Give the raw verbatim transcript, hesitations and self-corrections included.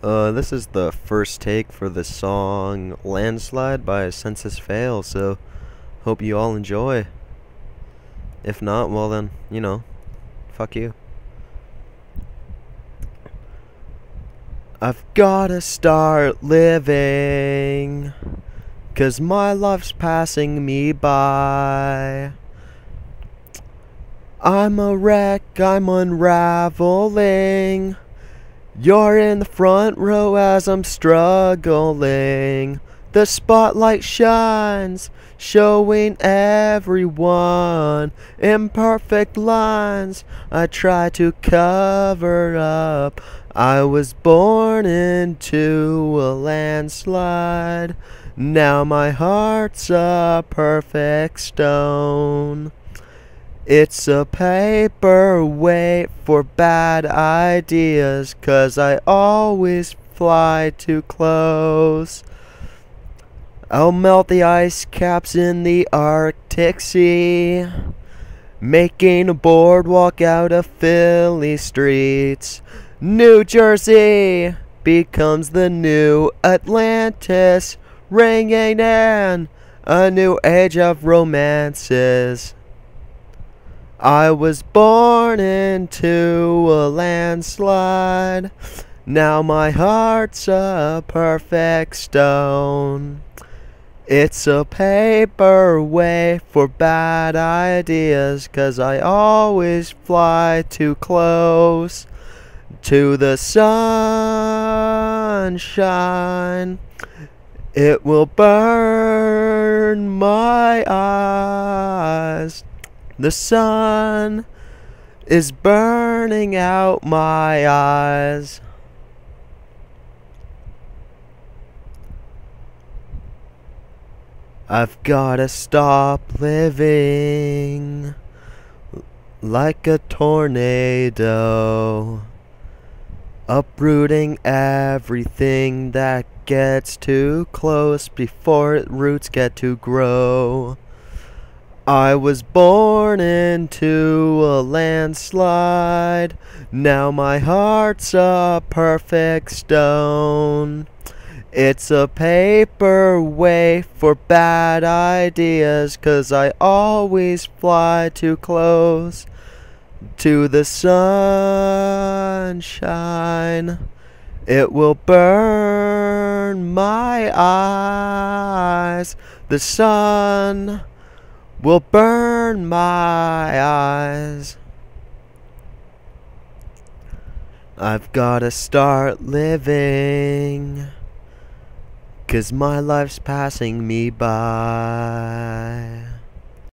Uh, this is the first take for the song Landslide by Senses Fail, so hope you all enjoy. If not, well then, you know, fuck you. I've gotta start living, 'cause my life's passing me by. I'm a wreck, I'm unraveling. You're in the front row as I'm struggling. The spotlight shines, showing everyone imperfect lines I try to cover up. I was born into a landslide. Now my heart's a perfect stone. It's a paperweight for bad ideas, 'cause I always fly too close. I'll melt the ice caps in the Arctic Sea, making a boardwalk out of Philly streets. New Jersey becomes the new Atlantis, ringing in a new age of romances. I was born into a landslide. Now my heart's a perfect stone. It's a paperweight for bad ideas, 'cause I always fly too close to the sunshine. It will burn my eyes. The sun is burning out my eyes. I've gotta stop living like a tornado, uprooting everything that gets too close before its roots get to grow. I was born into a landslide. Now my heart's a perfect stone. It's a paperweight for bad ideas, 'cause I always fly too close to the sunshine. It will burn my eyes. The sun will burn my eyes. I've gotta start living, 'cause my life's passing me by.